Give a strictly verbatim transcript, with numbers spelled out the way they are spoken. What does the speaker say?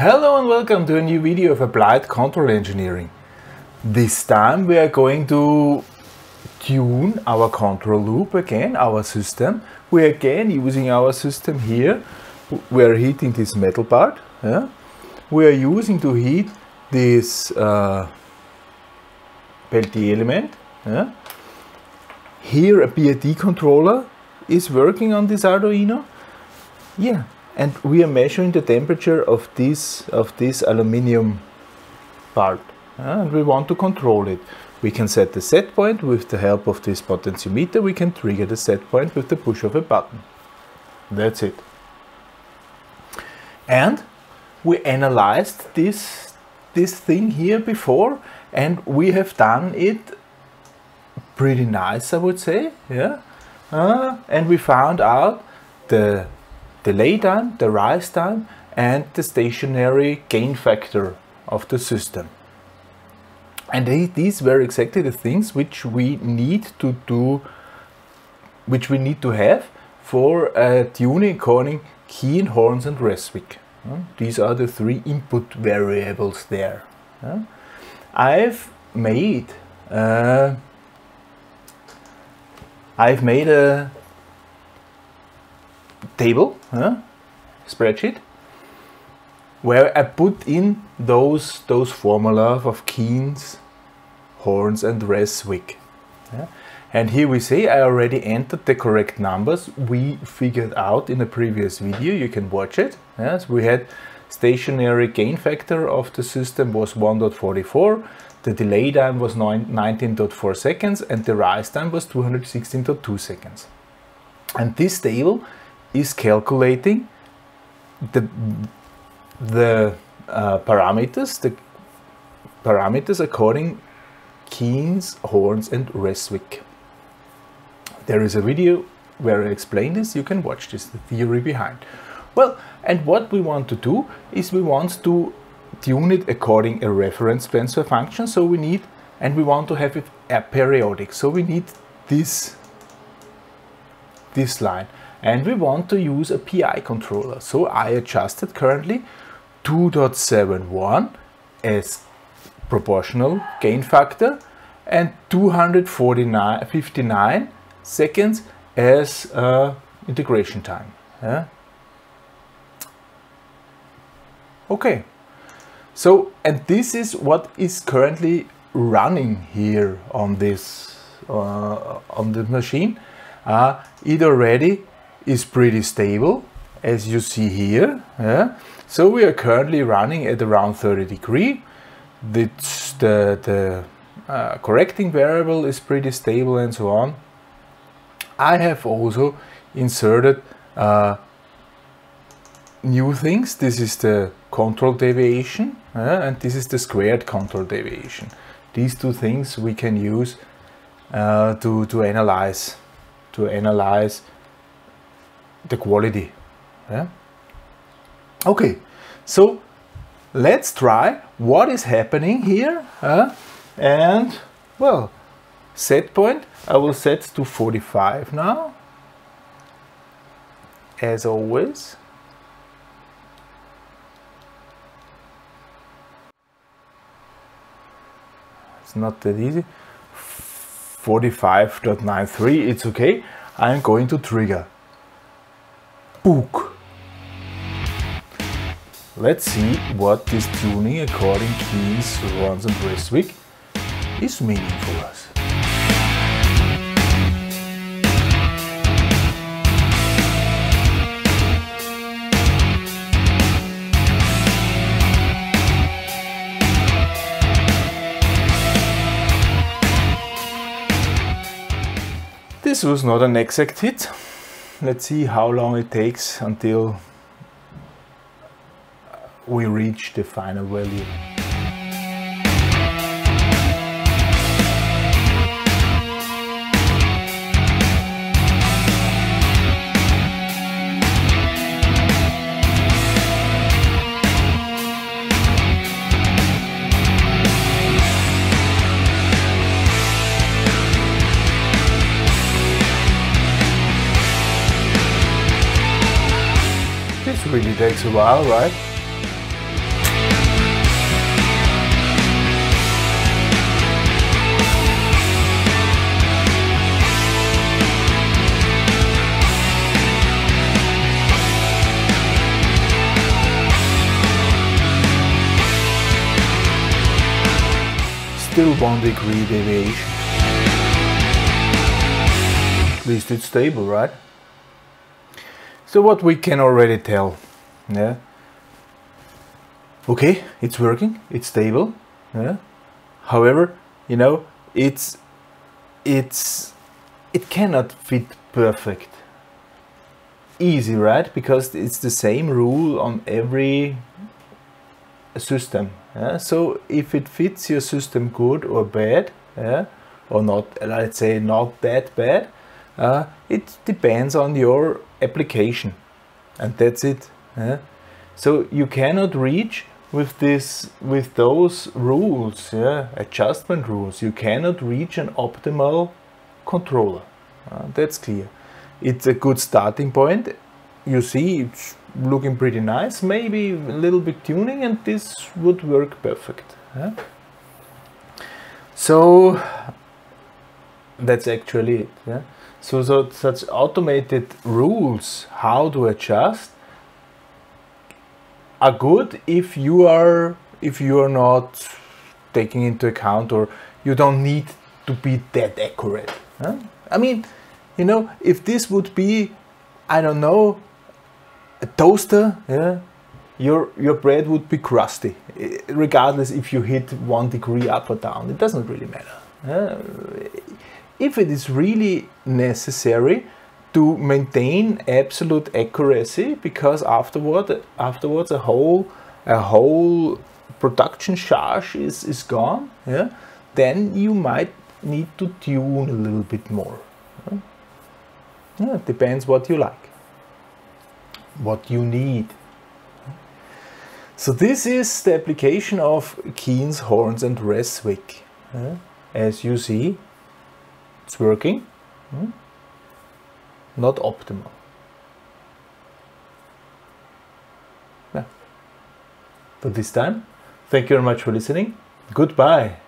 Hello and welcome to a new video of Applied Control Engineering. This time we are going to tune our control loop again, our system. We are again using our system here. We are heating this metal part. Yeah? We are using to heat this uh, Peltier element. Yeah? Here a P I D controller is working on this Arduino. Yeah. And we are measuring the temperature of this of this aluminium part, uh, and we want to control it. We can set the set point with the help of this potentiometer. We can trigger the set point with the push of a button. That's it. And we analyzed this this thing here before, and we have done it pretty nice, I would say. Yeah, uh, and we found out the delay time, the rise time, and the stationary gain factor of the system. And they, these were exactly the things which we need to do, which we need to have for uh, tuning according Chien, Hrones, and Reswick. Uh, these are the three input variables there. Uh, I've made, uh, I've made a table, huh? spreadsheet, where I put in those those formula of Chien's, Hrones, and Reswick. Yeah? And here we say I already entered the correct numbers we figured out in a previous video. You can watch it. Yes, yeah? So we had stationary gain factor of the system was one point four four, the delay time was nineteen point four seconds, and the rise time was two hundred sixteen point two seconds. And this table is calculating the the uh, parameters the parameters according Chien's, Hrones, and Reswick. There is a video where I explain this. You can watch this, the theory behind. Well, and what we want to do is we want to tune it according a reference Spencer function. So we need, and we want to have it aperiodic. So we need this this line. And we want to use a P I controller. So I adjusted currently two point seven one as proportional gain factor and two hundred fifty-nine seconds as uh, integration time. Yeah? Okay. So, and this is what is currently running here on this uh, on the machine. Uh, it already is pretty stable, as you see here. Yeah? So we are currently running at around thirty degree. The, the, the uh, correcting variable is pretty stable and so on. I have also inserted uh, new things. This is the control deviation, uh, and this is the squared control deviation. These two things we can use uh, to, to analyze to analyze the quality. Yeah? Okay, so let's try what is happening here. Uh, and well, set point I will set to forty-five now, as always. It's not that easy. forty-five point nine three, it's okay. I'm going to trigger. Book. Let's see what this tuning according to Chien's, Hrones, and Reswick is meaning for us. This was not an exact hit. Let's see how long it takes until we reach the final value. Really takes a while, right? still one degree deviation. At least it's stable, right? So what we can already tell, yeah. Okay, it's working, it's stable, yeah. However, you know, it's it's it cannot fit perfect. Easy, right? Because it's the same rule on every system. Yeah? So if it fits your system good or bad, yeah, or not, let's say not that bad, uh, it depends on your application, and that's it. Yeah? So you cannot reach with this, with those rules, yeah, adjustment rules. You cannot reach an optimal controller. Uh, that's clear. It's a good starting point. You see, it's looking pretty nice. Maybe a little bit tuning and this would work perfect. Huh? So that's actually it. Yeah? So, so such automated rules, how to adjust, are good if you are if you are not taking into account, or you don't need to be that accurate. Huh? I mean, you know, if this would be, I don't know, a toaster, yeah, your your bread would be crusty, regardless if you hit one degree up or down. It doesn't really matter. Yeah? If it is really necessary to maintain absolute accuracy, because afterward, afterwards a whole a whole production charge is is gone, yeah, then you might need to tune a little bit more. Yeah? Yeah, it depends what you like, what you need. So this is the application of Chien's, Hrones, and Reswick. Yeah. As you see, it's working. Hmm? Not optimal. Yeah. But this time, thank you very much for listening. Goodbye.